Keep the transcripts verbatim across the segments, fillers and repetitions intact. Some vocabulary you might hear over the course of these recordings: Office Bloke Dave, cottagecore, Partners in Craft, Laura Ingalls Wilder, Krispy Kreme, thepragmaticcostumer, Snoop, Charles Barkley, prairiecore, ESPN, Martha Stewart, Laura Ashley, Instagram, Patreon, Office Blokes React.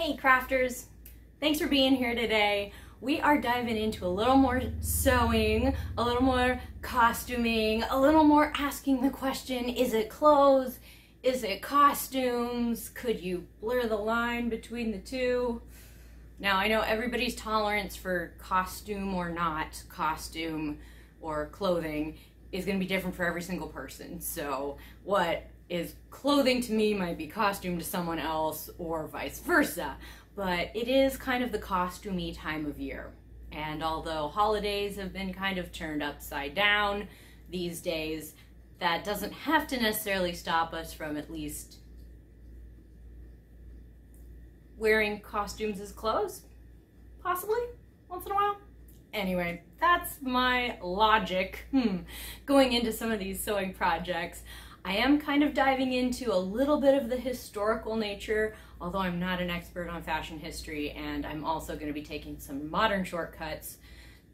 Hey crafters, thanks for being here today. We are diving into a little more sewing, a little more costuming, a little more asking the question, is it clothes? Is it costumes? Could you blur the line between the two? Now I know everybody's tolerance for costume or not costume or clothing is going to be different for every single person. So what is clothing to me might be costume to someone else or vice versa, but it is kind of the costumey time of year. And although holidays have been kind of turned upside down these days, that doesn't have to necessarily stop us from at least wearing costumes as clothes, possibly, once in a while. Anyway, that's my logic hmm, going into some of these sewing projects. I am kind of diving into a little bit of the historical nature, although I'm not an expert on fashion history, and I'm also going to be taking some modern shortcuts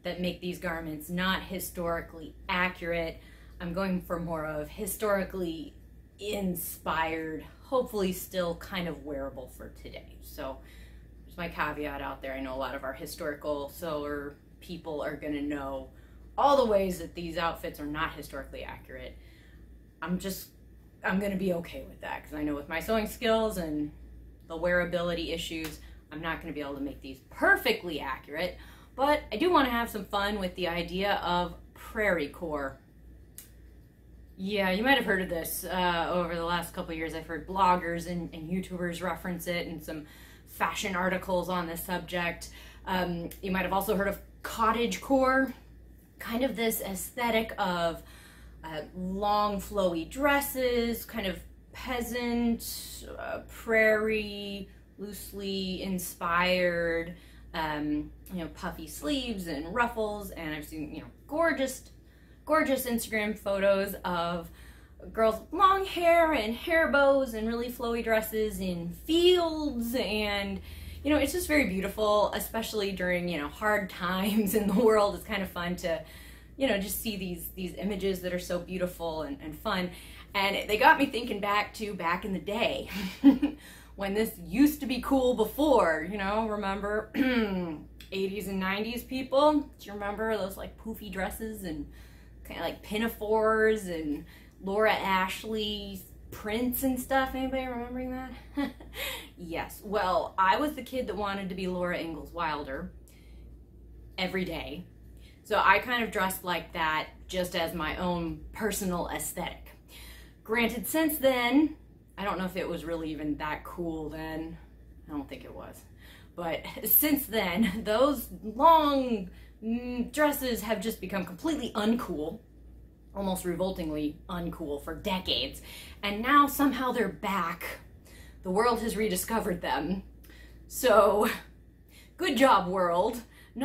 that make these garments not historically accurate. I'm going for more of historically inspired, hopefully still kind of wearable for today. So there's my caveat out there. I know a lot of our historical sewer people are going to know all the ways that these outfits are not historically accurate. I'm just, I'm going to be okay with that because I know with my sewing skills and the wearability issues, I'm not going to be able to make these perfectly accurate, but I do want to have some fun with the idea of prairiecore. Yeah, you might have heard of this uh, over the last couple of years. I've heard bloggers and, and YouTubers reference it and some fashion articles on this subject. Um, you might have also heard of cottagecore, kind of this aesthetic of Uh, long flowy dresses, kind of peasant, uh, prairie, loosely inspired, um, you know, puffy sleeves and ruffles. And I've seen, you know, gorgeous, gorgeous Instagram photos of girls with long hair and hair bows and really flowy dresses in fields. And, you know, it's just very beautiful, especially during, you know, hard times in the world. It's kind of fun to, you know, just see these these images that are so beautiful and, and fun. And they got me thinking back to back in the day when this used to be cool before, you know, remember eighties and nineties people? Do you remember those like poofy dresses and kind of like pinafores and Laura Ashley prints and stuff? Anybody remembering that? Yes, well, I was the kid that wanted to be Laura Ingalls Wilder every day. So I kind of dressed like that just as my own personal aesthetic. Granted, since then, I don't know if it was really even that cool then. I don't think it was. But since then, those long dresses have just become completely uncool, almost revoltingly uncool for decades. And now somehow they're back. The world has rediscovered them. So good job, world.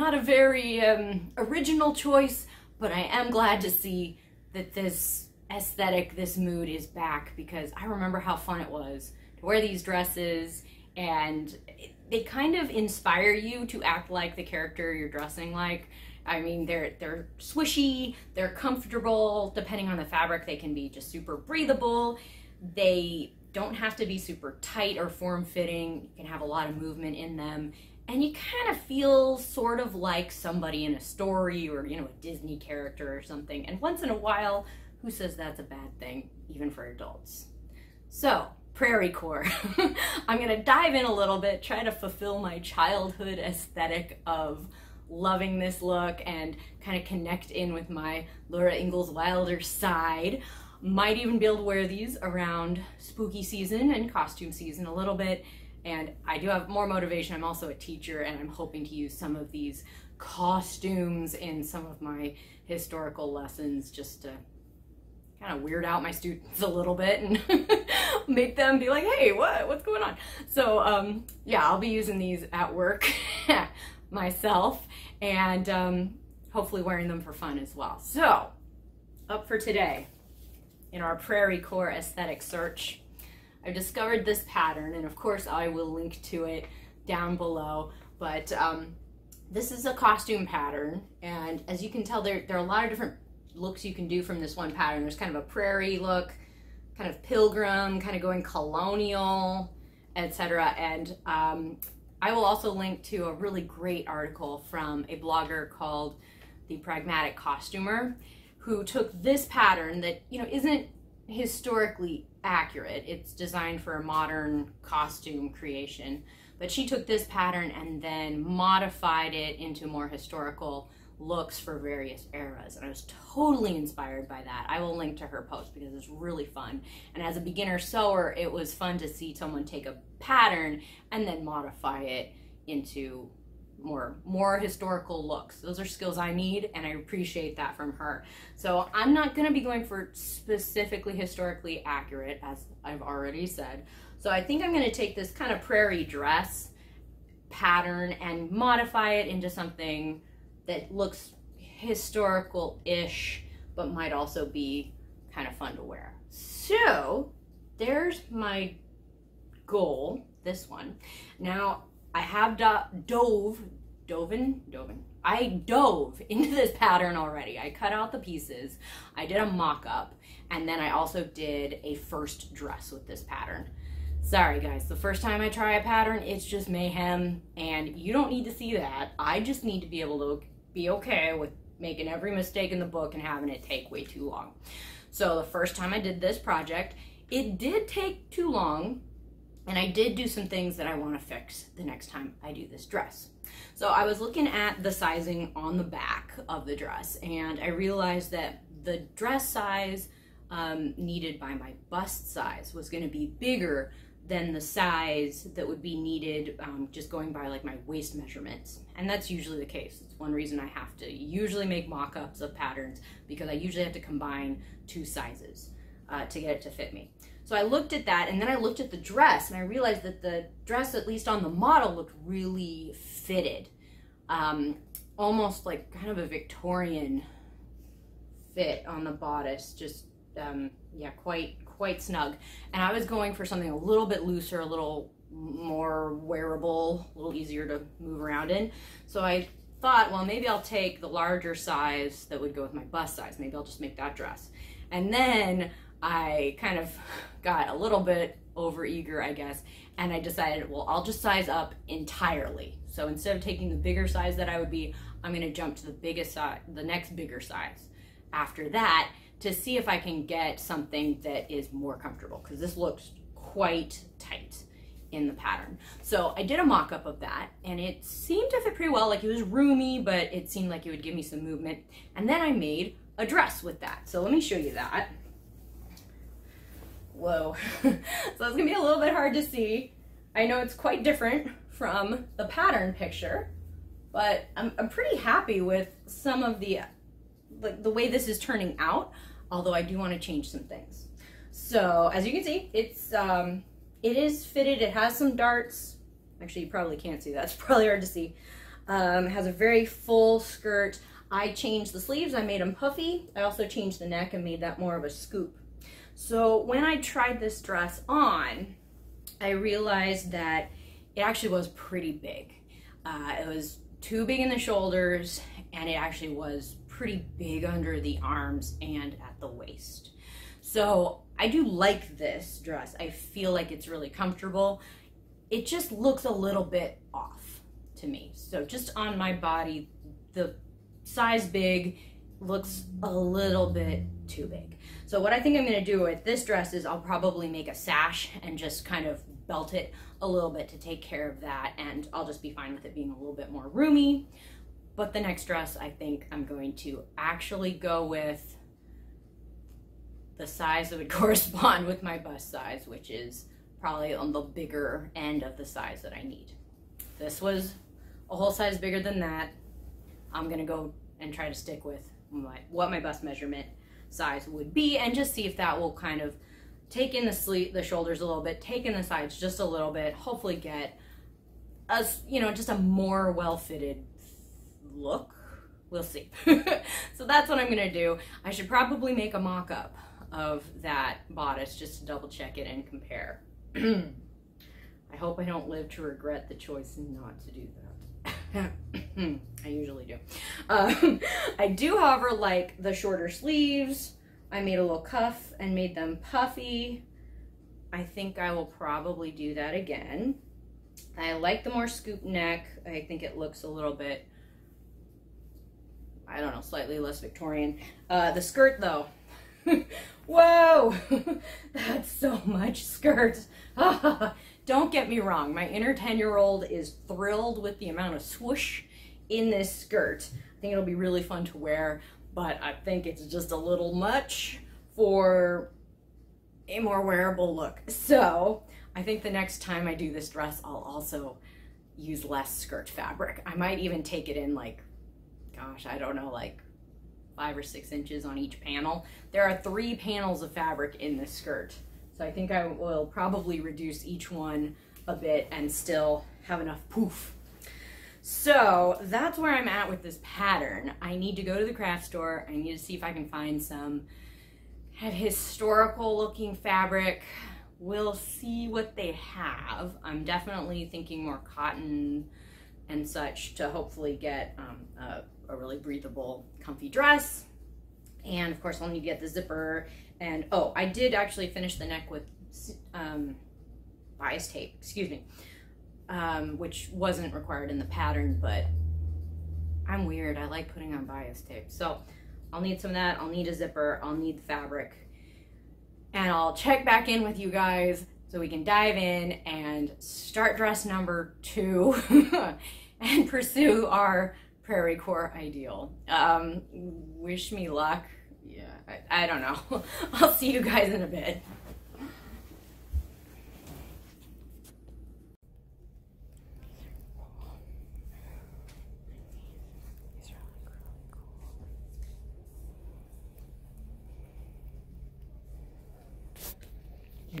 Not a very um, original choice, but I am glad to see that this aesthetic, this mood is back, because I remember how fun it was to wear these dresses, and they kind of inspire you to act like the character you're dressing like. I mean, they're, they're swishy, they're comfortable, depending on the fabric, they can be just super breathable. They don't have to be super tight or form-fitting. You can have a lot of movement in them. And you kind of feel sort of like somebody in a story or, you know, a Disney character or something. And once in a while, who says that's a bad thing, even for adults? So, prairiecore. I'm going to dive in a little bit, try to fulfill my childhood aesthetic of loving this look and kind of connect in with my Laura Ingalls Wilder side. Might even be able to wear these around spooky season and costume season a little bit. And I do have more motivation. I'm also a teacher, and I'm hoping to use some of these costumes in some of my historical lessons just to kind of weird out my students a little bit and make them be like, hey, what, what's going on? So um, yeah, I'll be using these at work myself, and um, hopefully wearing them for fun as well. So up for today in our prairiecore aesthetic search, I've discovered this pattern, and of course I will link to it down below, but um, this is a costume pattern, and as you can tell, there, there are a lot of different looks you can do from this one pattern. There's kind of a prairie look, kind of pilgrim, kind of going colonial, et cetera. And um, I will also link to a really great article from a blogger called The Pragmatic Costumer, who took this pattern that, you know, isn't historically accurate. It's designed for a modern costume creation, but she took this pattern and then modified it into more historical looks for various eras, and I was totally inspired by that. I will link to her post because it's really fun, and as a beginner sewer, it was fun to see someone take a pattern and then modify it into more more historical looks. Those are skills I need, and I appreciate that from her. So I'm not going to be going for specifically historically accurate, as I've already said. So I think I'm going to take this kind of prairie dress pattern and modify it into something that looks historical-ish, but might also be kind of fun to wear. So there's my goal, this one. Now, I have dove, doven, doven. I dove into this pattern already. I cut out the pieces, I did a mock-up, and then I also did a first dress with this pattern. Sorry guys, the first time I try a pattern, it's just mayhem, and you don't need to see that. I just need to be able to be okay with making every mistake in the book and having it take way too long. So the first time I did this project, it did take too long, and I did do some things that I want to fix the next time I do this dress. So I was looking at the sizing on the back of the dress, and I realized that the dress size um, needed by my bust size was going to be bigger than the size that would be needed um, just going by like my waist measurements. And that's usually the case. It's one reason I have to usually make mock-ups of patterns, because I usually have to combine two sizes uh, to get it to fit me. So I looked at that, and then I looked at the dress, and I realized that the dress, at least on the model, looked really fitted. Um, almost like kind of a Victorian fit on the bodice, just um, yeah, quite quite snug. And I was going for something a little bit looser, a little more wearable, a little easier to move around in. So I thought, well, maybe I'll take the larger size that would go with my bust size. Maybe I'll just make that dress. And then I kind of got a little bit overeager, I guess, and I decided, well, I'll just size up entirely. So instead of taking the bigger size that I would be, I'm going to jump to the biggest size, the next bigger size after that, to see if I can get something that is more comfortable, because this looks quite tight in the pattern. So I did a mock-up of that, and it seemed to fit pretty well. Like, it was roomy, but it seemed like it would give me some movement. And then I made a dress with that. So let me show you that. Whoa. So it's gonna be a little bit hard to see. I know it's quite different from the pattern picture, but I'm, I'm pretty happy with some of the, like the way this is turning out, although I do want to change some things. So as you can see, it's um, it is fitted. It has some darts. Actually, you probably can't see that. It's probably hard to see. Um, it has a very full skirt. I changed the sleeves. I made them puffy. I also changed the neck and made that more of a scoop. So when I tried this dress on, I realized that it actually was pretty big. Uh, it was too big in the shoulders, and it actually was pretty big under the arms and at the waist. So I do like this dress. I feel like it's really comfortable. It just looks a little bit off to me. So just on my body, the size big looks a little bit too big. So what I think I'm going to do with this dress is I'll probably make a sash and just kind of belt it a little bit to take care of that, and I'll just be fine with it being a little bit more roomy. But the next dress, I think I'm going to actually go with the size that would correspond with my bust size, which is probably on the bigger end of the size that I need. This was a whole size bigger than that. I'm going to go and try to stick with my, what my bust measurement size would be, and just see if that will kind of take in the sleeve, the shoulders a little bit, take in the sides just a little bit, hopefully get us, you know, just a more well-fitted look. We'll see. So that's what I'm gonna do. I should probably make a mock-up of that bodice just to double check it and compare. I hope I don't live to regret the choice not to do that. I usually do. Um, I do, however, like the shorter sleeves. I made a little cuff and made them puffy. I think I will probably do that again. I like the more scoop neck. I think it looks a little bit, I don't know, slightly less Victorian. Uh, the skirt though, whoa, that's so much skirt. Don't get me wrong, my inner ten year old is thrilled with the amount of swoosh in this skirt. I think it'll be really fun to wear, but I think it's just a little much for a more wearable look. So I think the next time I do this dress, I'll also use less skirt fabric. I might even take it in like, gosh, I don't know, like five or six inches on each panel. There are three panels of fabric in this skirt. So I think I will probably reduce each one a bit and still have enough poof. So that's where I'm at with this pattern. I need to go to the craft store. I need to see if I can find some kind of historical looking fabric. We'll see what they have. I'm definitely thinking more cotton and such to hopefully get um, a, a really breathable, comfy dress. And of course I'll need to get the zipper. And oh, I did actually finish the neck with um, bias tape, excuse me. Um, which wasn't required in the pattern, but I'm weird. I like putting on bias tape. So I'll need some of that. I'll need a zipper. I'll need the fabric. And I'll check back in with you guys so we can dive in and start dress number two and pursue our prairie core ideal. Um, wish me luck. Yeah, I, I don't know. I'll see you guys in a bit.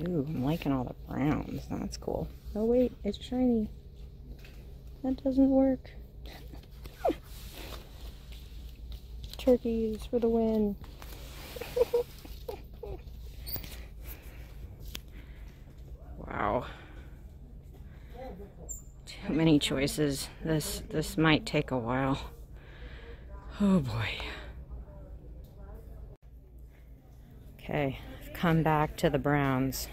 Ooh, I'm liking all the browns. That's cool. Oh wait, it's shiny. That doesn't work. Turkeys for the win. Wow. Too many choices. This this might take a while. Oh boy. Okay. Come back to the browns.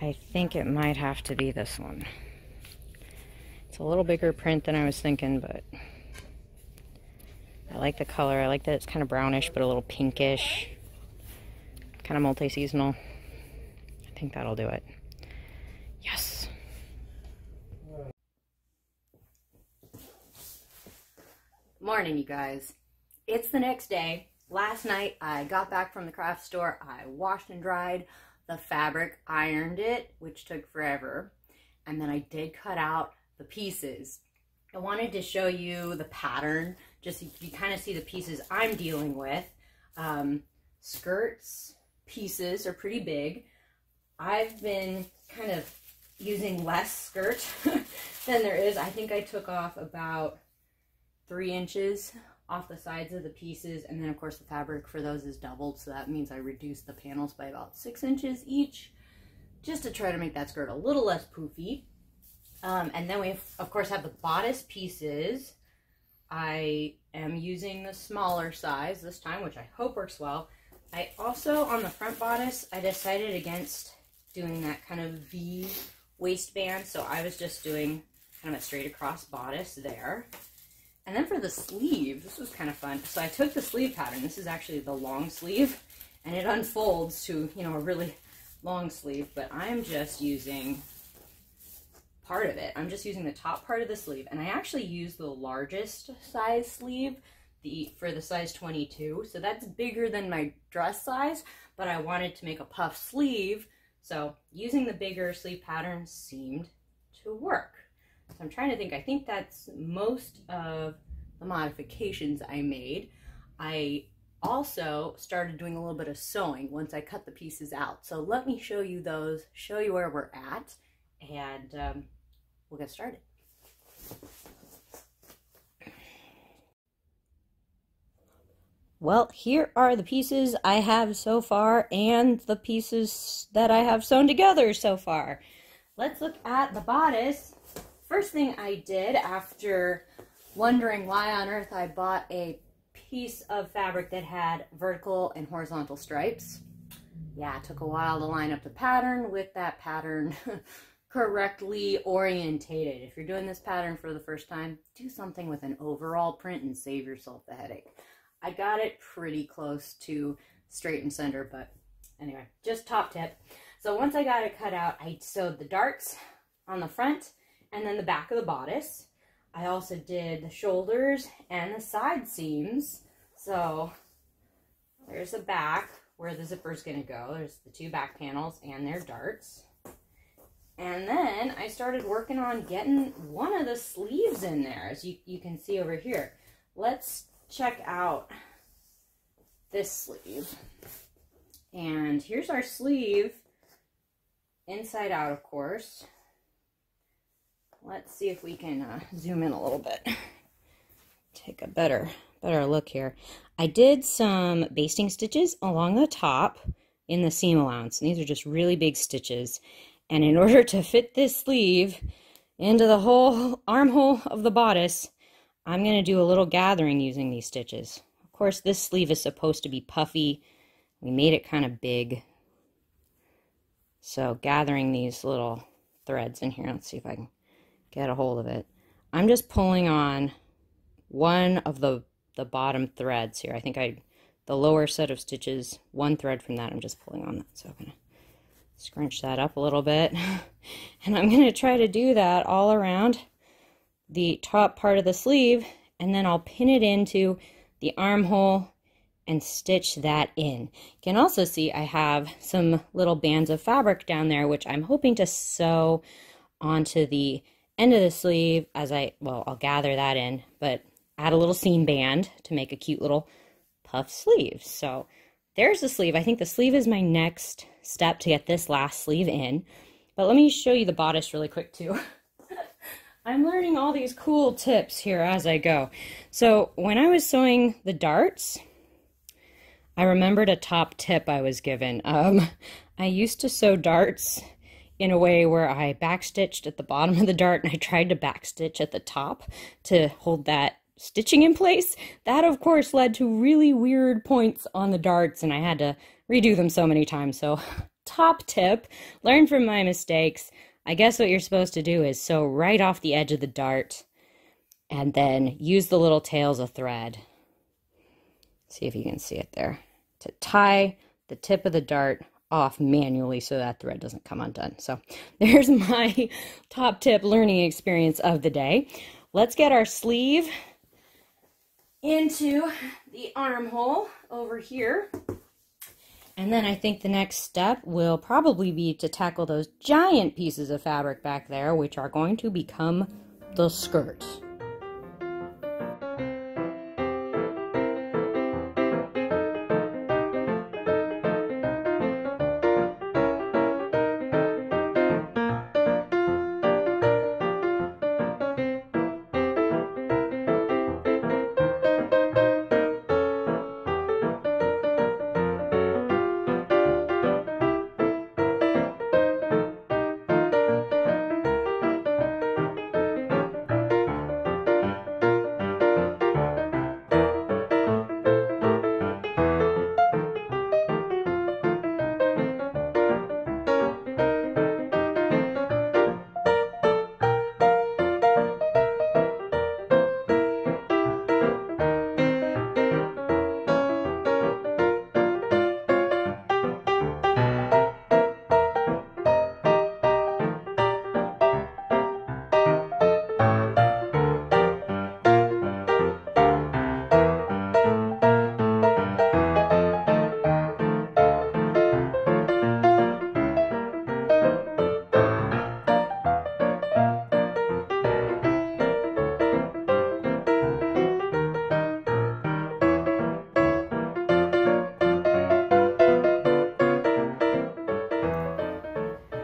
I think it might have to be this one. It's a little bigger print than I was thinking, but I like the color. I like that it's kind of brownish but a little pinkish, kind of multi-seasonal. I think that'll do it. Yes. Morning, you guys. It's the next day. Last night, I got back from the craft store. I washed and dried the fabric, ironed it, which took forever. And then I did cut out the pieces. I wanted to show you the pattern, just so you kind of see the pieces I'm dealing with. Um, skirts pieces are pretty big. I've been kind of using less skirt than there is. I think I took off about three inches off the sides of the pieces, and then of course the fabric for those is doubled, so that means I reduced the panels by about six inches each, just to try to make that skirt a little less poofy. Um, and then we have, of course have the bodice pieces. I am using the smaller size this time, which I hope works well. I also, on the front bodice, I decided against doing that kind of V waistband, so I was just doing kind of a straight across bodice there. And then for the sleeve, this was kind of fun. So I took the sleeve pattern. This is actually the long sleeve, and it unfolds to, you know, a really long sleeve, but I'm just using part of it. I'm just using the top part of the sleeve, and I actually used the largest size sleeve the for the size twenty-two. So that's bigger than my dress size, but I wanted to make a puff sleeve. So using the bigger sleeve pattern seemed to work. So I'm trying to think, I think that's most of the modifications I made. I also started doing a little bit of sewing once I cut the pieces out. So let me show you those, show you where we're at, and um, we'll get started. Well, here are the pieces I have so far and the pieces that I have sewn together so far. Let's look at the bodice. First thing I did after wondering why on earth I bought a piece of fabric that had vertical and horizontal stripes yeah, it took a while to line up the pattern with that pattern correctly orientated. If you're doing this pattern for the first time, do something with an overall print and save yourself the headache. I got it pretty close to straight and center, but anyway, just top tip. So once I got it cut out, I sewed the darts on the front and then the back of the bodice. I also did the shoulders and the side seams. So there's the back where the zipper's gonna go. There's the two back panels and their darts. And then I started working on getting one of the sleeves in there, as you, you can see over here. Let's check out this sleeve. And here's our sleeve, inside out, of course. Let's see if we can uh, zoom in a little bit. Take a better, better look here. I did some basting stitches along the top in the seam allowance. And these are just really big stitches. And in order to fit this sleeve into the whole armhole of the bodice, I'm going to do a little gathering using these stitches. Of course, this sleeve is supposed to be puffy. We made it kind of big. So gathering these little threads in here, let's see if I can get a hold of it. I'm just pulling on one of the, the bottom threads here. I think I, the lower set of stitches, one thread from that, I'm just pulling on that. So I'm going to scrunch that up a little bit. And I'm going to try to do that all around the top part of the sleeve, and then I'll pin it into the armhole and stitch that in. You can also see I have some little bands of fabric down there, which I'm hoping to sew onto the end of the sleeve as I, well, I'll gather that in, but add a little seam band to make a cute little puff sleeve. So there's the sleeve. I think the sleeve is my next step to get this last sleeve in, but let me show you the bodice really quick too. I'm learning all these cool tips here as I go. So when I was sewing the darts, I remembered a top tip I was given. Um, I used to sew darts in a way where I backstitched at the bottom of the dart and I tried to backstitch at the top to hold that stitching in place. That, of course, led to really weird points on the darts and I had to redo them so many times. So top tip, learn from my mistakes. I guess what you're supposed to do is sew right off the edge of the dart and then use the little tails of thread. See if you can see it there. To tie the tip of the dart off manually so that thread doesn't come undone. So there's my top tip learning experience of the day. Let's get our sleeve into the armhole over here. And then I think the next step will probably be to tackle those giant pieces of fabric back there, which are going to become the skirt.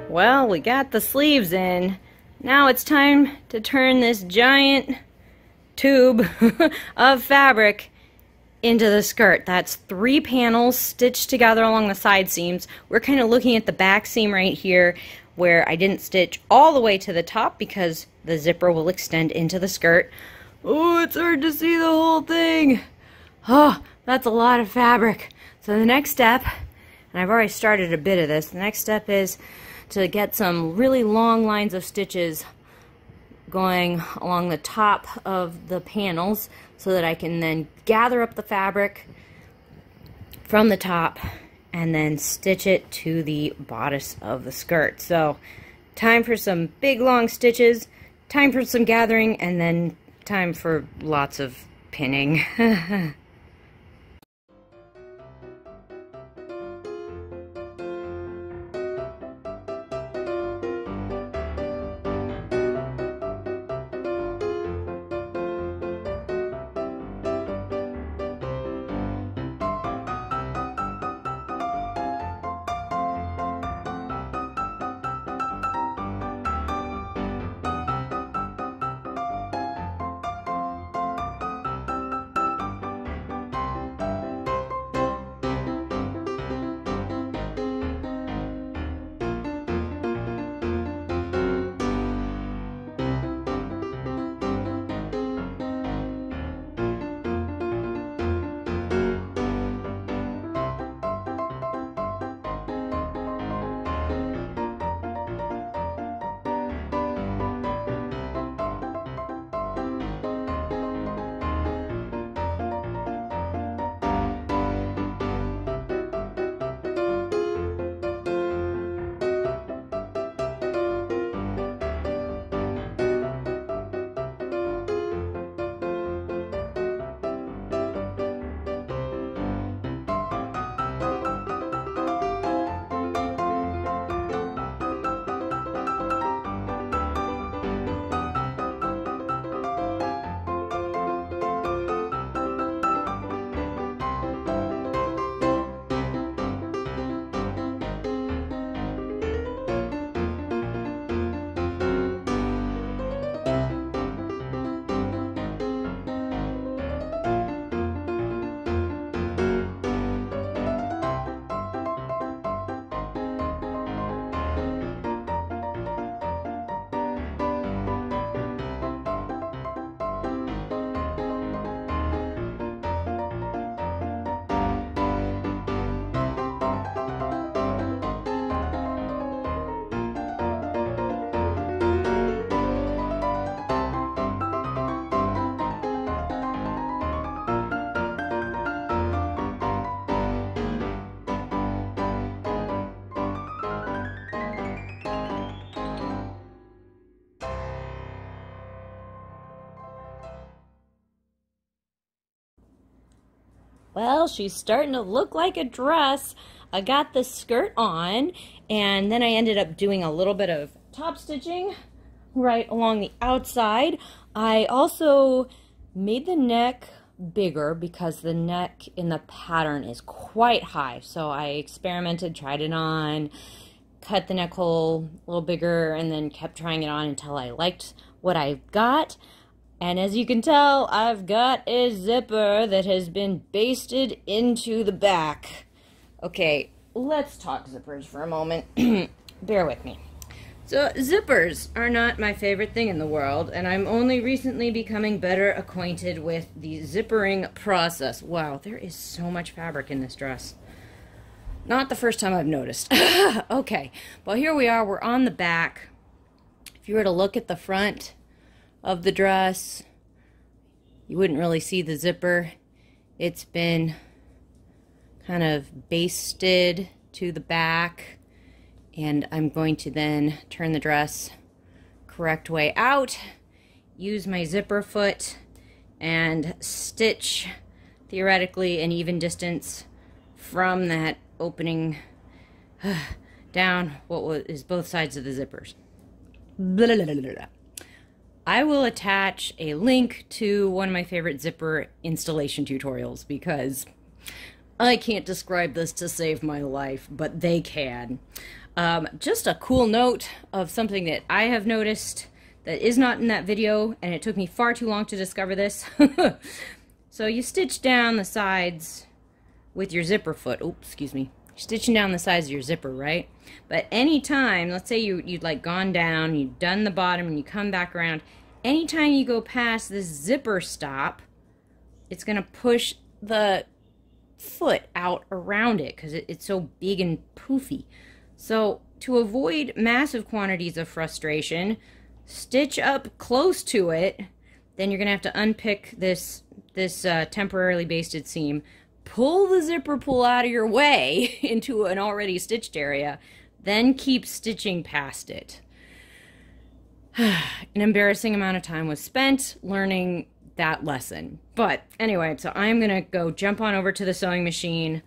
Well, we got the sleeves in. Now it's time to turn this giant tube of fabric into the skirt. That's three panels stitched together along the side seams. We're kind of looking at the back seam right here where I didn't stitch all the way to the top because the zipper will extend into the skirt. Oh, it's hard to see the whole thing. Oh, that's a lot of fabric. So the next step, and I've already started a bit of this. The next step is to get some really long lines of stitches going along the top of the panels so that I can then gather up the fabric from the top and then stitch it to the bodice of the skirt. So time for some big long stitches, time for some gathering, and then time for lots of pinning. Well, she's starting to look like a dress. I got the skirt on, and then I ended up doing a little bit of top stitching right along the outside. I also made the neck bigger because the neck in the pattern is quite high. So I experimented, tried it on, cut the neck hole a little bigger, and then kept trying it on until I liked what I got. And as you can tell, I've got a zipper that has been basted into the back. Okay, let's talk zippers for a moment. Bear with me. So, zippers are not my favorite thing in the world, and I'm only recently becoming better acquainted with the zippering process. Wow, there is so much fabric in this dress. Not the first time I've noticed. Okay, well here we are, we're on the back. If you were to look at the front of the dress, you wouldn't really see the zipper. It's been kind of basted to the back, and I'm going to then turn the dress correct way out, use my zipper foot, and stitch theoretically an even distance from that opening down what is both sides of the zippers. Blah, blah, blah, blah, blah. I will attach a link to one of my favorite zipper installation tutorials because I can't describe this to save my life, but they can. Um, just a cool note of something that I have noticed that is not in that video, and it took me far too long to discover this. So you stitch down the sides with your zipper foot. Oops, excuse me. You're stitching down the sides of your zipper, right? But anytime, let's say you, you'd like gone down, you've done the bottom, and you come back around, anytime you go past this zipper stop, it's going to push the foot out around it because it, it's so big and poofy. So to avoid massive quantities of frustration, stitch up close to it. Then you're gonna have to unpick this this uh, temporarily basted seam, pull the zipper pull out of your way into an already stitched area, then keep stitching past it. An embarrassing amount of time was spent learning that lesson. But anyway, so I'm gonna go jump on over to the sewing machine.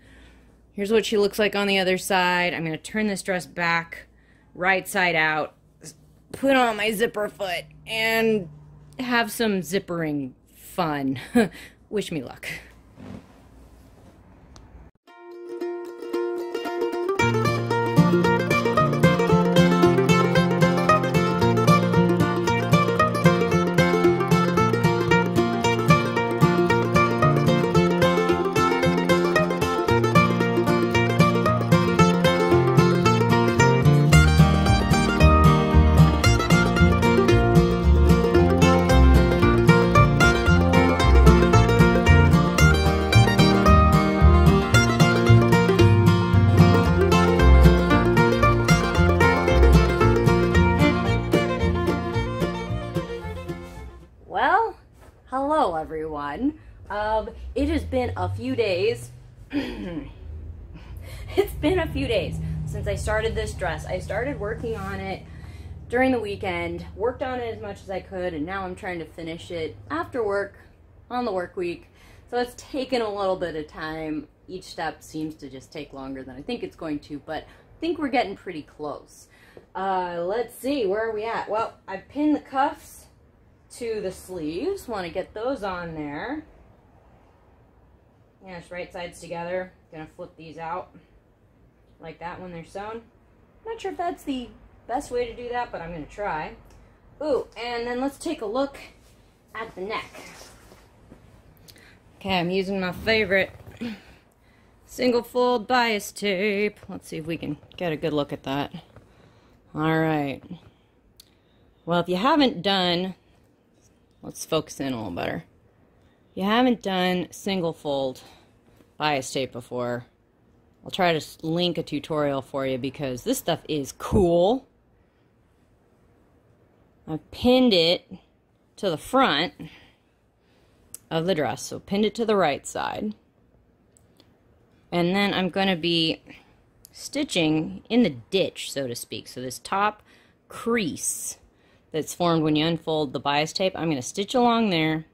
Here's what she looks like on the other side. I'm gonna turn this dress back, right side out, put on my zipper foot, and have some zippering fun. Wish me luck. Um, it has been a few days. It's been a few days since I started this dress. I started working on it during the weekend, worked on it as much as I could, and now I'm trying to finish it after work on the work week. So it's taken a little bit of time. Each step seems to just take longer than I think it's going to, but I think we're getting pretty close. Uh, let's see, where are we at? Well, I've pinned the cuffs to the sleeves. Want to get those on there. Yeah, just right sides together. Gonna flip these out like that when they're sewn. Not sure if that's the best way to do that, but I'm gonna try. Ooh, and then let's take a look at the neck. Okay, I'm using my favorite single fold bias tape. Let's see if we can get a good look at that. All right. Well, if you haven't done, let's focus in a little better. If you haven't done single fold bias tape before, I'll try to link a tutorial for you because this stuff is cool. I've pinned it to the front of the dress, so pinned it to the right side. And then I'm going to be stitching in the ditch, so to speak. So this top crease that's formed when you unfold the bias tape, I'm going to stitch along there.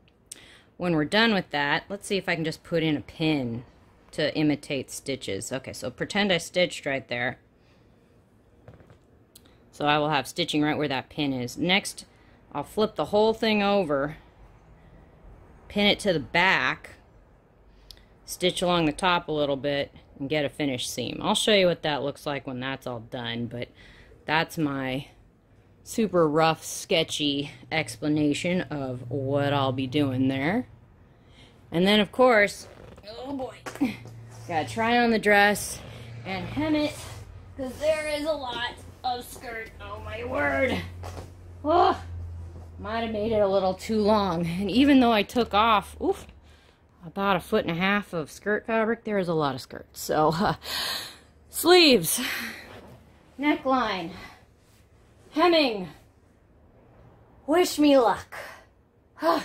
When we're done with that, let's see if I can just put in a pin to imitate stitches. Okay, so pretend I stitched right there. So I will have stitching right where that pin is. Next, I'll flip the whole thing over, pin it to the back, stitch along the top a little bit, and get a finished seam. I'll show you what that looks like when that's all done, but that's my super rough, sketchy explanation of what I'll be doing there. And then, of course, oh boy, gotta try on the dress and hem it because there is a lot of skirt. Oh my word! Oh, might have made it a little too long. And even though I took off, oof, about a foot and a half of skirt fabric, there is a lot of skirt. So, uh, sleeves, neckline, hemming. Wish me luck. Huh.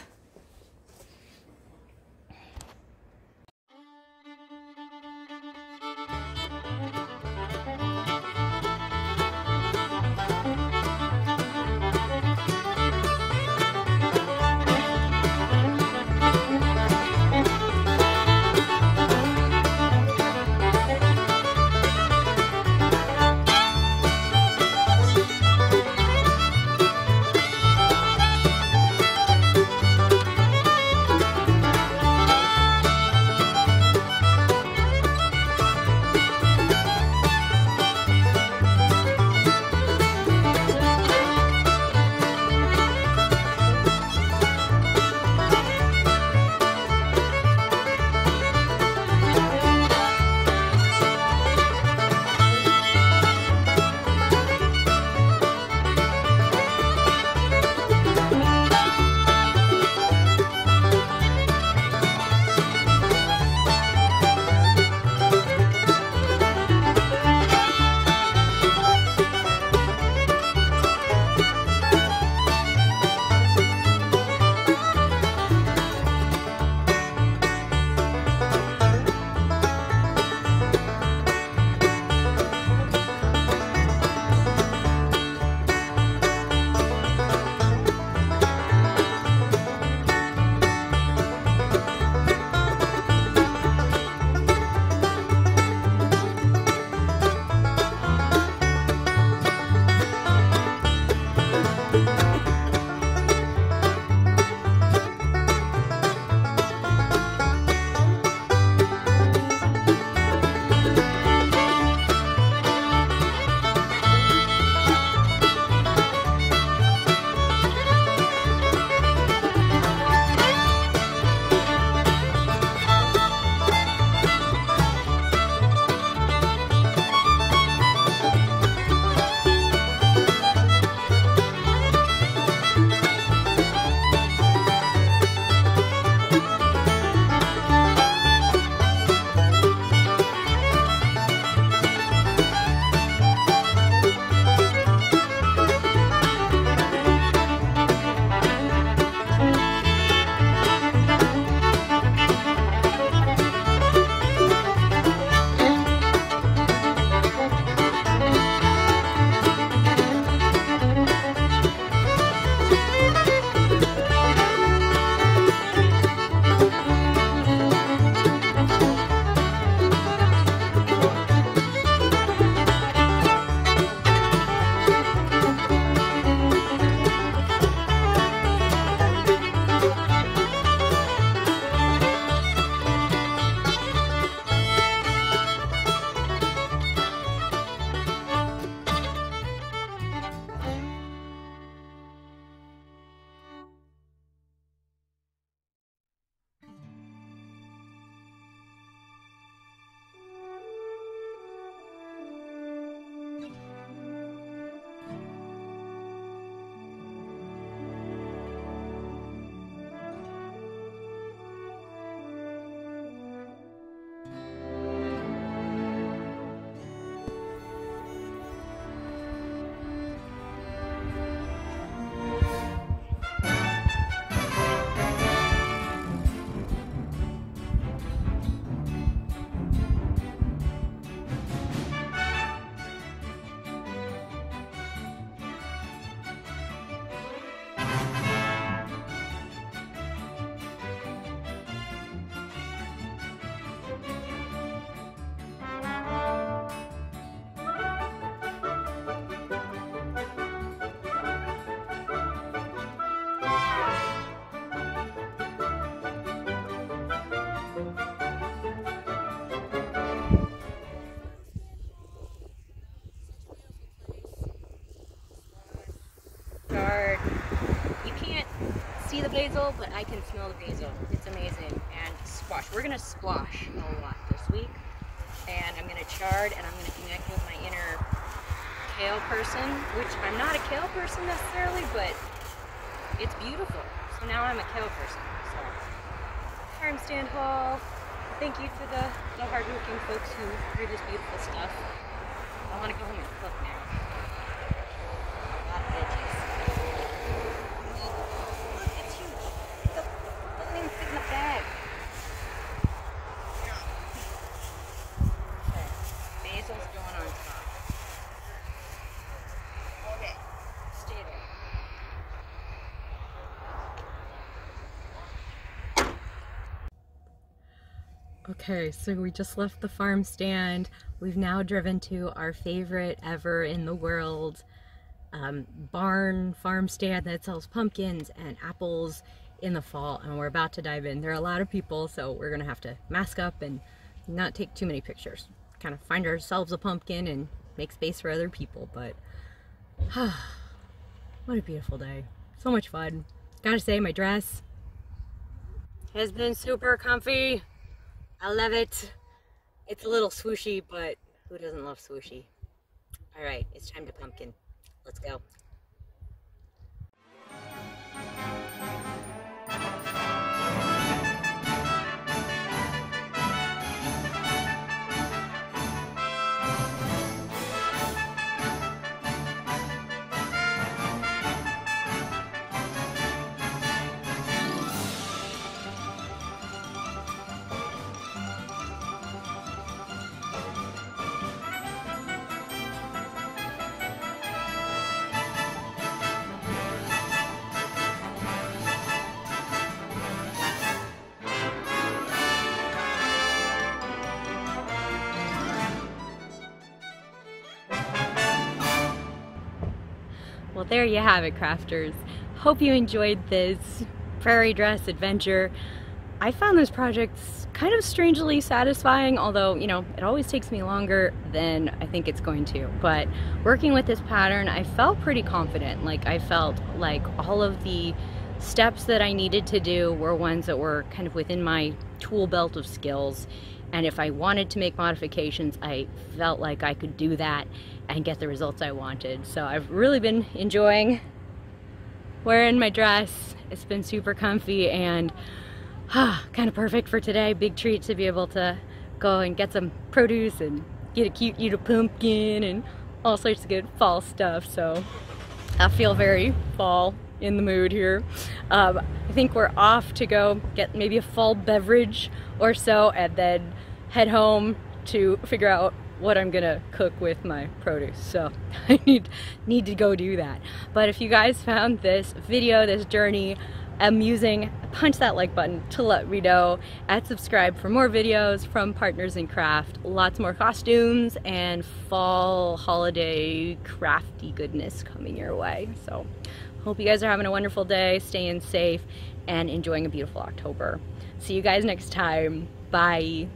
basil, but I can smell the basil. It's amazing. And squash. We're going to squash a lot this week. And I'm going to chard, and I'm going to connect with my inner kale person, which I'm not a kale person necessarily, but it's beautiful. So now I'm a kale person. So, farm stand haul. Thank you to the, the hardworking folks who grew this beautiful stuff. I want to go home and cook now. A lot of veggies. Look, it's huge. It doesn't even fit in the bag. Okay, basil's going on top. Okay, stay there. Okay, so we just left the farm stand. We've now driven to our favorite ever in the world um, barn farm stand that sells pumpkins and apples in the fall, and we're about to dive in. There are a lot of people, so we're gonna have to mask up and not take too many pictures. Kind of find ourselves a pumpkin and make space for other people, but what a beautiful day. So much fun. Gotta say, my dress has been super comfy. I love it. It's a little swooshy, but who doesn't love swooshy? All right, it's time to pumpkin. Let's go. Well, there you have it, crafters. Hope you enjoyed this prairie dress adventure. I found this project kind of strangely satisfying, although, you know, it always takes me longer than I think it's going to. But working with this pattern, I felt pretty confident. Like, I felt like all of the steps that I needed to do were ones that were kind of within my tool belt of skills. And if I wanted to make modifications, I felt like I could do that and get the results I wanted. So I've really been enjoying wearing my dress. It's been super comfy and ah, kind of perfect for today. Big treat to be able to go and get some produce and get a cute little pumpkin and all sorts of good fall stuff. So I feel very fall in the mood here. Um, I think we're off to go get maybe a fall beverage or so and then head home to figure out what I'm gonna cook with my produce. So I need need to go do that. But if you guys found this video, this journey amusing, punch that like button to let me know, and subscribe for more videos from Partners in Craft. Lots more costumes and fall holiday crafty goodness coming your way. So hope you guys are having a wonderful day, staying safe, and enjoying a beautiful October. See you guys next time. Bye.